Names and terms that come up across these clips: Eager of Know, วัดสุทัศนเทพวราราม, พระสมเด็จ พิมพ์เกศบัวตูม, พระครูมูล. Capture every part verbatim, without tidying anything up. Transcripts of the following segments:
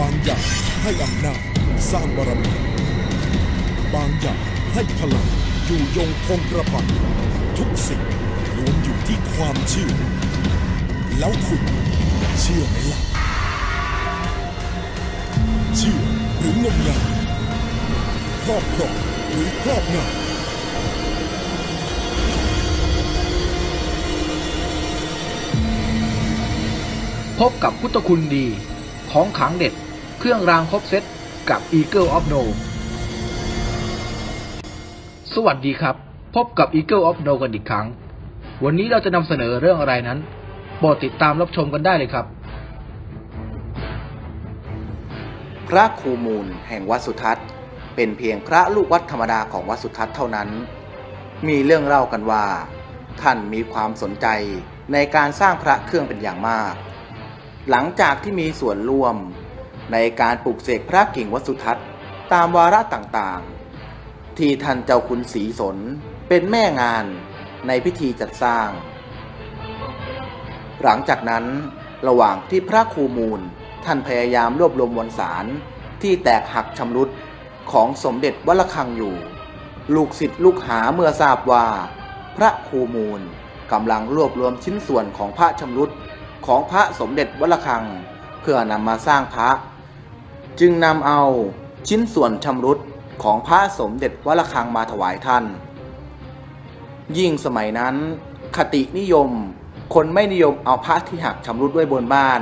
บางอย่างให้อำนาจสร้างบารมีบางอย่างให้พลังอยู่ยงคงกระพันทุกสิ่งล้วนอยู่ที่ความเชื่อแล้วคุณเชื่อไหมล่ะเชื่อหรืองมงายครอบครองหรือครอบงำพบกับพุทธคุณดีของขลังเด็ดเครื่องรางครบเซตกับ Eager of Know สวัสดีครับพบกับ Eager of Know กันอีกครั้งวันนี้เราจะนำเสนอเรื่องอะไรนั้นโปรดติดตามรับชมกันได้เลยครับพระครูมูลแห่งวัดสุทัศน์เป็นเพียงพระลูกวัดธรรมดาของวัดสุทัศน์เท่านั้นมีเรื่องเล่ากันว่าท่านมีความสนใจในการสร้างพระเครื่องเป็นอย่างมากหลังจากที่มีส่วนร่วมในการปลูกเสกพระกิ่งวัดสุทัศน์ตามวาระต่างๆที่ท่านเจ้าคุณศรีสนเป็นแม่งานในพิธีจัดสร้างหลังจากนั้นระหว่างที่พระครูมูลท่านพยายามรวบรวมมวลสารที่แตกหักชำรุดของสมเด็จวัดระฆังอยู่ลูกศิษย์ลูกหาเมื่อทราบว่าพระครูมูลกำลังรวบรวมชิ้นส่วนของพระชำรุดของพระสมเด็จวัดระฆังเพื่อนำมาสร้างพระจึงนำเอาชิ้นส่วนชำรุดของพระสมเด็จวัดระฆังมาถวายท่านยิ่งสมัยนั้นคตินิยมคนไม่นิยมเอาพระที่หักชำรุดไว้บนบ้าน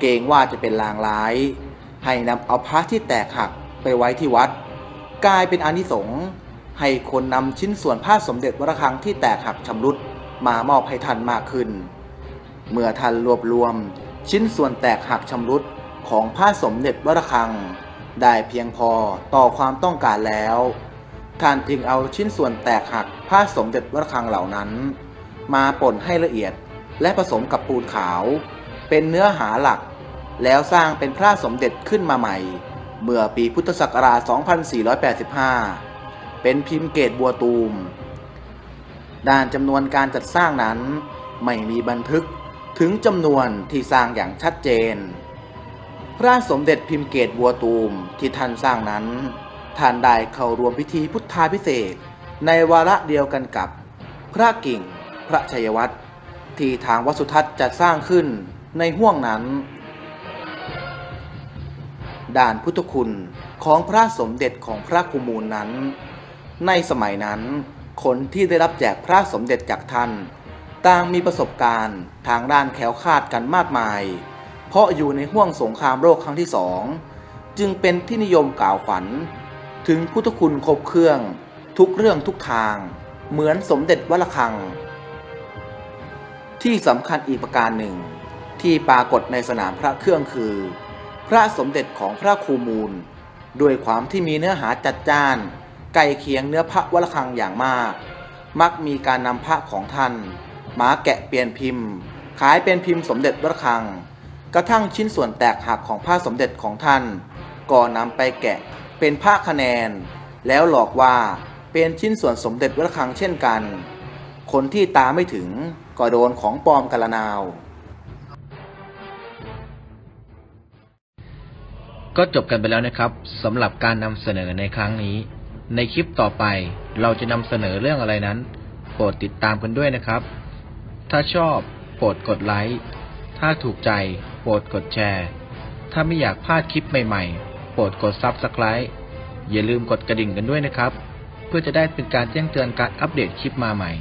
เกรงว่าจะเป็นลางร้ายให้นำเอาพระที่แตกหักไปไว้ที่วัดกลายเป็นอานิสงส์ให้คนนำชิ้นส่วนพระสมเด็จวัดระฆังที่แตกหักชำรุดมามอบให้ท่านมากขึ้นเมื่อท่านรวบรวมชิ้นส่วนแตกหักชำรุดของพระสมเด็จวัดระฆังได้เพียงพอต่อความต้องการแล้วท่านจึงเอาชิ้นส่วนแตกหักพระสมเด็จวัดระฆังเหล่านั้นมาป่นให้ละเอียดและผสมกับปูนขาวเป็นเนื้อหาหลักแล้วสร้างเป็นพระสมเด็จขึ้นมาใหม่เมื่อปีพุทธศักราช สองพันสี่ร้อยแปดสิบห้า เป็นพิมพ์เกตบัวตูมด้านจำนวนการจัดสร้างนั้นไม่มีบันทึกถึงจำนวนที่สร้างอย่างชัดเจนพระสมเด็จพิมพ์เกตบัวตูมที่ท่านสร้างนั้นท่านได้เข้ารวมพิธีพุทธาภิเษกในวาระเดียวกันกับพระกิ่งพระชัยวัฒน์ที่ทางวัดสุทัศน์จัดสร้างขึ้นในห้วงนั้นด้านพุทธคุณของพระสมเด็จของพระครูมูลนั้นในสมัยนั้นคนที่ได้รับแจกพระสมเด็จจากท่านต่างมีประสบการณ์ทางด้านแคล้วคลาดกันมากมายเพราะอยู่ในห้วงสงครามโลกครั้งที่สองจึงเป็นที่นิยมกล่าวขวัญถึงพุทธคุณครบเครื่องทุกเรื่องทุกทางเหมือนสมเด็จวัดระฆังที่สำคัญอีกประการหนึ่งที่ปรากฏในสนามพระเครื่องคือพระสมเด็จของพระครูมูลด้วยความที่มีเนื้อหาจัดจ้านใกล้เคียงเนื้อพระวัดระฆังอย่างมากมักมีการนำพระของท่านมาแกะเปลี่ยนพิมพ์ขายเป็นพิมพ์สมเด็จวัดระฆังกระทั่งชิ้นส่วนแตกหักของพระสมเด็จของท่านก็นำไปแกะเป็นพระคะแนนแล้วหลอกว่าเป็นชิ้นส่วนสมเด็จวัดระฆังเช่นกันคนที่ตาไม่ถึงก็โดนของปลอมกาละนาวก็จบกันไปแล้วนะครับสำหรับการนำเสนอในครั้งนี้ในคลิปต่อไปเราจะนำเสนอเรื่องอะไรนั้นโปรดติดตามกันด้วยนะครับถ้าชอบโปรดกดไลค์ถ้าถูกใจโปรดกดแชร์ถ้าไม่อยากพลาดคลิปใหม่ๆโปรดกด ซับสไครบ์ อย่าลืมกดกระดิ่งกันด้วยนะครับเพื่อจะได้เป็นการแจ้งเตือนการอัปเดตคลิปมาใหม่